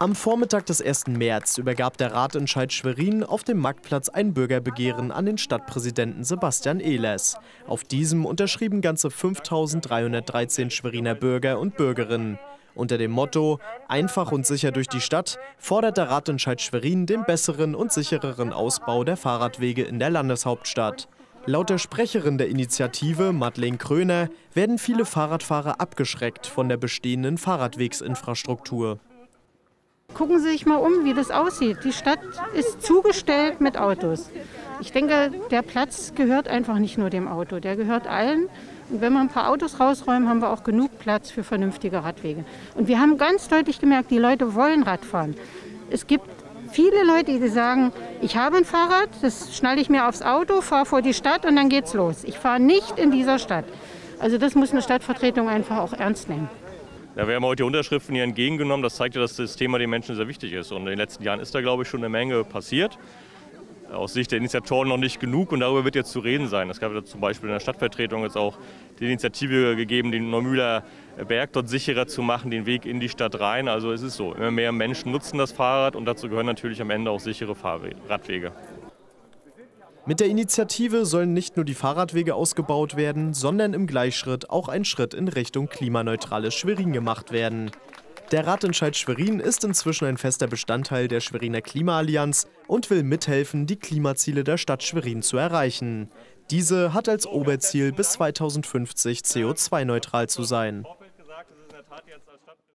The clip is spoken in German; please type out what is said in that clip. Am Vormittag des 1. März übergab der Radentscheid Schwerin auf dem Marktplatz ein Bürgerbegehren an den Stadtpräsidenten Sebastian Ehlers. Auf diesem unterschrieben ganze 5.313 Schweriner Bürger und Bürgerinnen. Unter dem Motto „Einfach und sicher durch die Stadt“ fordert der Radentscheid Schwerin den besseren und sichereren Ausbau der Fahrradwege in der Landeshauptstadt. Laut der Sprecherin der Initiative, Madeleine Kröner, werden viele Fahrradfahrer abgeschreckt von der bestehenden Fahrradwegsinfrastruktur. Gucken Sie sich mal um, wie das aussieht. Die Stadt ist zugestellt mit Autos. Ich denke, der Platz gehört einfach nicht nur dem Auto, der gehört allen. Und wenn wir ein paar Autos rausräumen, haben wir auch genug Platz für vernünftige Radwege. Und wir haben ganz deutlich gemerkt, die Leute wollen Radfahren. Es gibt viele Leute, die sagen, ich habe ein Fahrrad, das schnalle ich mir aufs Auto, fahre vor die Stadt und dann geht's los. Ich fahre nicht in dieser Stadt. Also das muss eine Stadtvertretung einfach auch ernst nehmen. Ja, wir haben heute die Unterschriften hier entgegengenommen. Das zeigt ja, dass das Thema den Menschen sehr wichtig ist. Und in den letzten Jahren ist da, glaube ich, schon eine Menge passiert. Aus Sicht der Initiatoren noch nicht genug und darüber wird jetzt zu reden sein. Es gab ja zum Beispiel in der Stadtvertretung jetzt auch die Initiative gegeben, den Neumühler Berg dort sicherer zu machen, den Weg in die Stadt rein. Also es ist so, immer mehr Menschen nutzen das Fahrrad und dazu gehören natürlich am Ende auch sichere Radwege. Mit der Initiative sollen nicht nur die Fahrradwege ausgebaut werden, sondern im Gleichschritt auch ein Schritt in Richtung klimaneutrales Schwerin gemacht werden. Der Radentscheid Schwerin ist inzwischen ein fester Bestandteil der Schweriner Klimaallianz und will mithelfen, die Klimaziele der Stadt Schwerin zu erreichen. Diese hat als Oberziel, bis 2050 CO2-neutral zu sein.